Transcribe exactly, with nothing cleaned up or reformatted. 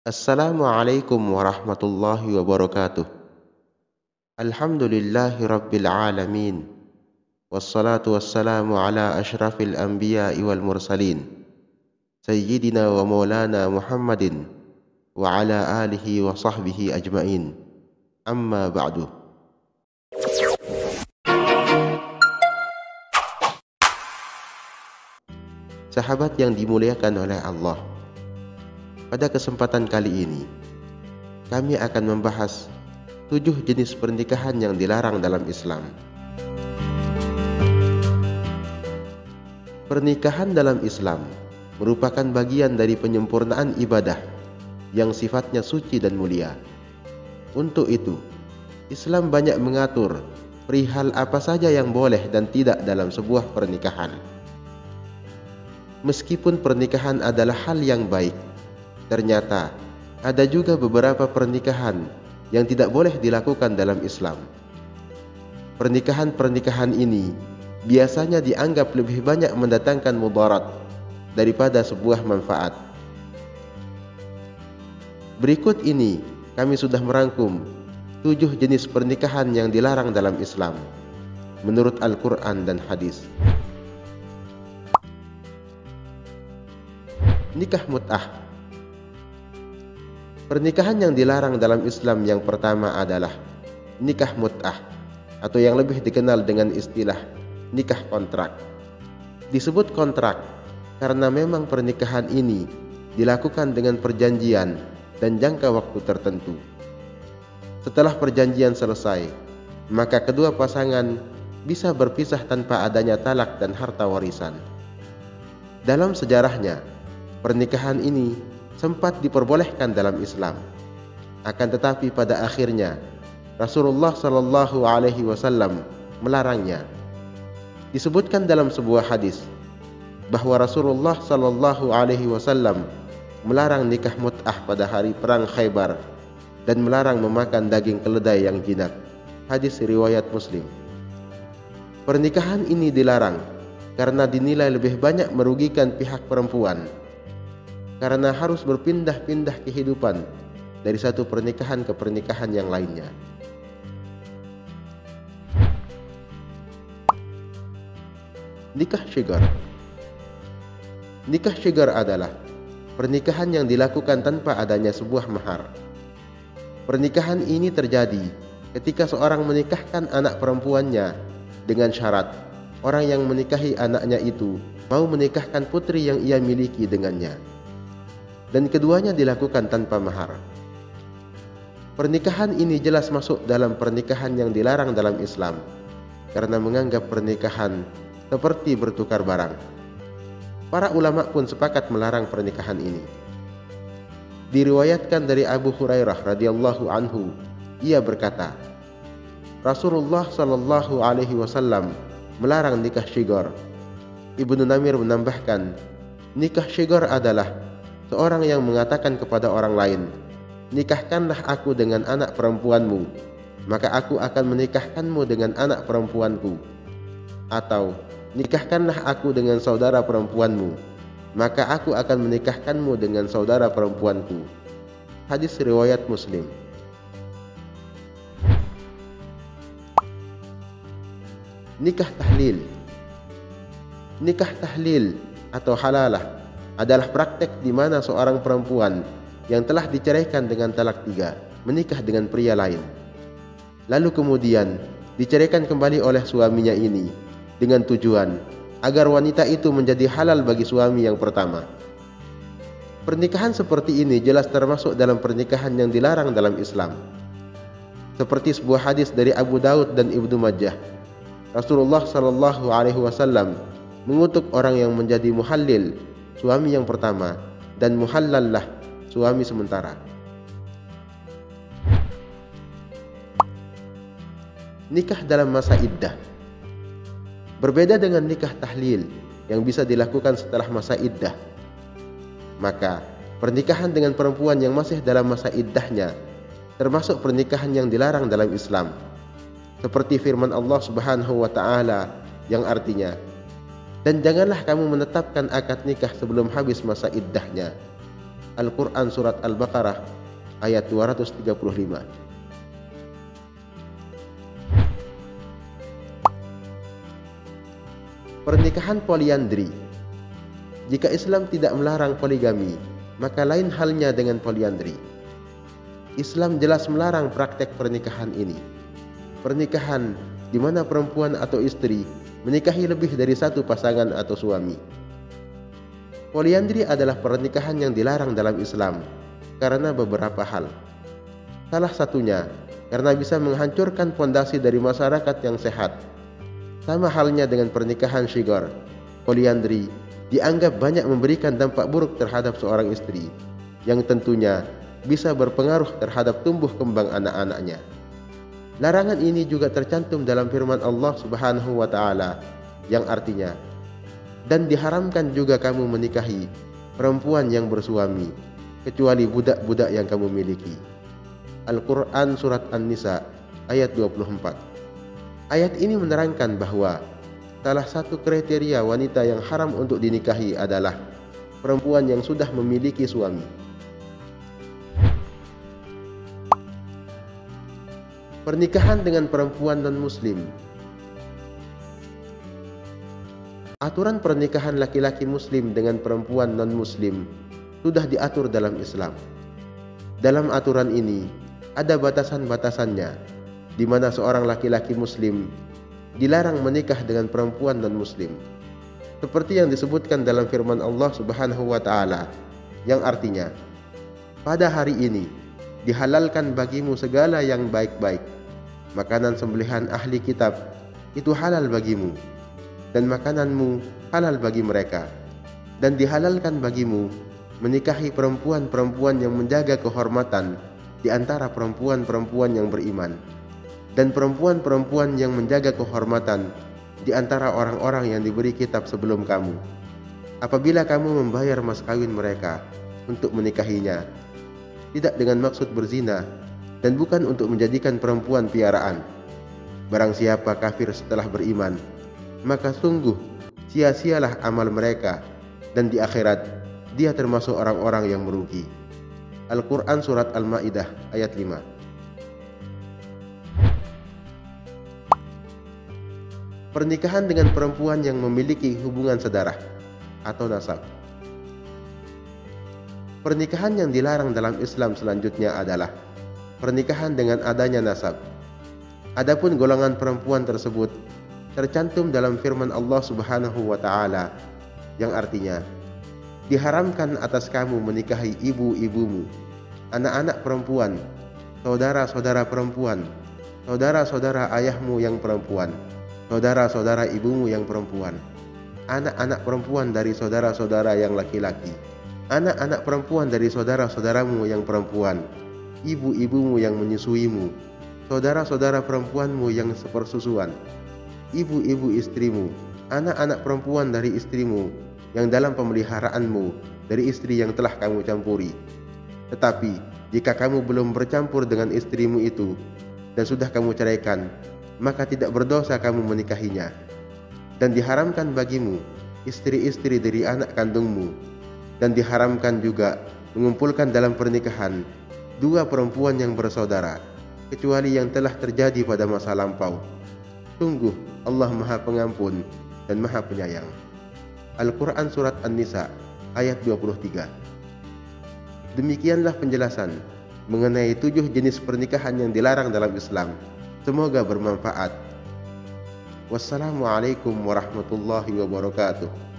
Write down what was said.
Assalamualaikum warahmatullahi wabarakatuh. Alhamdulillahi rabbil alamin. Wassalatu wassalamu ala ashrafil anbiya'i wal mursalin, sayyidina wa maulana Muhammadin wa ala alihi wa sahbihi ajma'in. Amma ba'du. Sahabat yang dimuliakan oleh Allah, pada kesempatan kali ini, kami akan membahas tujuh jenis pernikahan yang dilarang dalam Islam. Pernikahan dalam Islam merupakan bagian dari penyempurnaan ibadah yang sifatnya suci dan mulia. Untuk itu, Islam banyak mengatur perihal apa saja yang boleh dan tidak dalam sebuah pernikahan. Meskipun pernikahan adalah hal yang baik, ternyata ada juga beberapa pernikahan yang tidak boleh dilakukan dalam Islam. Pernikahan-pernikahan ini biasanya dianggap lebih banyak mendatangkan mudarat daripada sebuah manfaat. Berikut ini kami sudah merangkum tujuh jenis pernikahan yang dilarang dalam Islam menurut Al Quran dan Hadis. Nikah mut'ah. Pernikahan yang dilarang dalam Islam yang pertama adalah nikah mut'ah, atau yang lebih dikenal dengan istilah nikah kontrak. Disebut kontrak karena memang pernikahan ini dilakukan dengan perjanjian dan jangka waktu tertentu. Setelah perjanjian selesai, maka kedua pasangan bisa berpisah tanpa adanya talak dan harta warisan. Dalam sejarahnya, pernikahan ini sempat diperbolehkan dalam Islam. Akan tetapi pada akhirnya Rasulullah Shallallahu Alaihi Wasallam melarangnya. Disebutkan dalam sebuah hadis bahwa Rasulullah Shallallahu Alaihi Wasallam melarang nikah mut'ah pada hari perang Khaybar dan melarang memakan daging keledai yang jinak. Hadis riwayat Muslim. Pernikahan ini dilarang karena dinilai lebih banyak merugikan pihak perempuan, karena harus berpindah-pindah kehidupan dari satu pernikahan ke pernikahan yang lainnya. Nikah syighar. Nikah syighar adalah pernikahan yang dilakukan tanpa adanya sebuah mahar. Pernikahan ini terjadi ketika seorang menikahkan anak perempuannya dengan syarat orang yang menikahi anaknya itu mau menikahkan putri yang ia miliki dengannya, dan keduanya dilakukan tanpa mahar. Pernikahan ini jelas masuk dalam pernikahan yang dilarang dalam Islam karena menganggap pernikahan seperti bertukar barang. Para ulama pun sepakat melarang pernikahan ini. Diriwayatkan dari Abu Hurairah radhiyallahu anhu, ia berkata, Rasulullah Shallallahu Alaihi Wasallam melarang nikah syighar. Ibnu Namir menambahkan, nikah syighar adalah seorang yang mengatakan kepada orang lain, nikahkanlah aku dengan anak perempuanmu, maka aku akan menikahkanmu dengan anak perempuanku. Atau, nikahkanlah aku dengan saudara perempuanmu, maka aku akan menikahkanmu dengan saudara perempuanku. Hadis riwayat Muslim. Nikah tahlil. Nikah tahlil atau halalah adalah praktek di mana seorang perempuan yang telah diceraikan dengan talak tiga menikah dengan pria lain, lalu kemudian diceraikan kembali oleh suaminya ini dengan tujuan agar wanita itu menjadi halal bagi suami yang pertama. Pernikahan seperti ini jelas termasuk dalam pernikahan yang dilarang dalam Islam. Seperti sebuah hadis dari Abu Daud dan Ibnu Majah, Rasulullah Shallallahu Alaihi Wasallam mengutuk orang yang menjadi muhallil, suami yang pertama, dan muhallallah, suami sementara. Nikah dalam masa iddah. Berbeda dengan nikah tahlil yang bisa dilakukan setelah masa iddah, maka pernikahan dengan perempuan yang masih dalam masa iddahnya termasuk pernikahan yang dilarang dalam Islam. Seperti firman Allah Subhanahu wa ta'ala yang artinya, dan janganlah kamu menetapkan akad nikah sebelum habis masa iddahnya. Al Quran surat Al Baqarah ayat dua ratus tiga puluh lima. Pernikahan poliandri. Jika Islam tidak melarang poligami, maka lain halnya dengan poliandri. Islam jelas melarang praktek pernikahan ini. Pernikahan di mana perempuan atau istri menikahi lebih dari satu pasangan atau suami. Poliandri adalah pernikahan yang dilarang dalam Islam karena beberapa hal. Salah satunya karena bisa menghancurkan fondasi dari masyarakat yang sehat. Sama halnya dengan pernikahan syigor, poliandri dianggap banyak memberikan dampak buruk terhadap seorang istri, yang tentunya bisa berpengaruh terhadap tumbuh kembang anak-anaknya. Larangan ini juga tercantum dalam firman Allah Subhanahu wa Ta'ala, yang artinya, "Dan diharamkan juga kamu menikahi perempuan yang bersuami, kecuali budak-budak yang kamu miliki." Al-Quran surat An-Nisa ayat dua puluh empat. Ayat ini menerangkan bahwa salah satu kriteria wanita yang haram untuk dinikahi adalah perempuan yang sudah memiliki suami. Pernikahan dengan perempuan non-muslim. Aturan pernikahan laki-laki muslim dengan perempuan non-muslim sudah diatur dalam Islam. Dalam aturan ini ada batasan-batasannya, di mana seorang laki-laki muslim dilarang menikah dengan perempuan non-muslim, seperti yang disebutkan dalam firman Allah Subhanahu wa Ta'ala, yang artinya, "Pada hari ini dihalalkan bagimu segala yang baik-baik, makanan sembelihan ahli kitab itu halal bagimu, dan makananmu halal bagi mereka, dan dihalalkan bagimu menikahi perempuan-perempuan yang menjaga kehormatan di antara perempuan-perempuan yang beriman, dan perempuan-perempuan yang menjaga kehormatan di antara orang-orang yang diberi kitab sebelum kamu, apabila kamu membayar mas kawin mereka untuk menikahinya, tidak dengan maksud berzina dan bukan untuk menjadikan perempuan piaraan. Barang siapa kafir setelah beriman, maka sungguh sia-sialah amal mereka, dan di akhirat dia termasuk orang-orang yang merugi." Al-Quran surat Al-Ma'idah ayat lima. Pernikahan dengan perempuan yang memiliki hubungan sedarah atau nasab. Pernikahan yang dilarang dalam Islam selanjutnya adalah pernikahan dengan adanya nasab. Adapun golongan perempuan tersebut tercantum dalam firman Allah Subhanahu wa Ta'ala, yang artinya, "Diharamkan atas kamu menikahi ibu-ibumu, anak-anak perempuan, saudara-saudara perempuan, saudara-saudara ayahmu yang perempuan, saudara-saudara ibumu yang perempuan, anak-anak perempuan dari saudara-saudara yang laki-laki, anak-anak perempuan dari saudara-saudaramu yang perempuan, ibu-ibumu yang menyusuimu, saudara-saudara perempuanmu yang sepersusuan, ibu-ibu istrimu, anak-anak perempuan dari istrimu yang dalam pemeliharaanmu dari istri yang telah kamu campuri. Tetapi jika kamu belum bercampur dengan istrimu itu dan sudah kamu ceraikan, maka tidak berdosa kamu menikahinya. Dan diharamkan bagimu istri-istri dari anak kandungmu, dan diharamkan juga mengumpulkan dalam pernikahan dua perempuan yang bersaudara, kecuali yang telah terjadi pada masa lampau. Sungguh Allah Maha Pengampun dan Maha Penyayang." Al-Quran surat An-Nisa ayat dua puluh tiga. Demikianlah penjelasan mengenai tujuh jenis pernikahan yang dilarang dalam Islam. Semoga bermanfaat. Wassalamualaikum warahmatullahi wabarakatuh.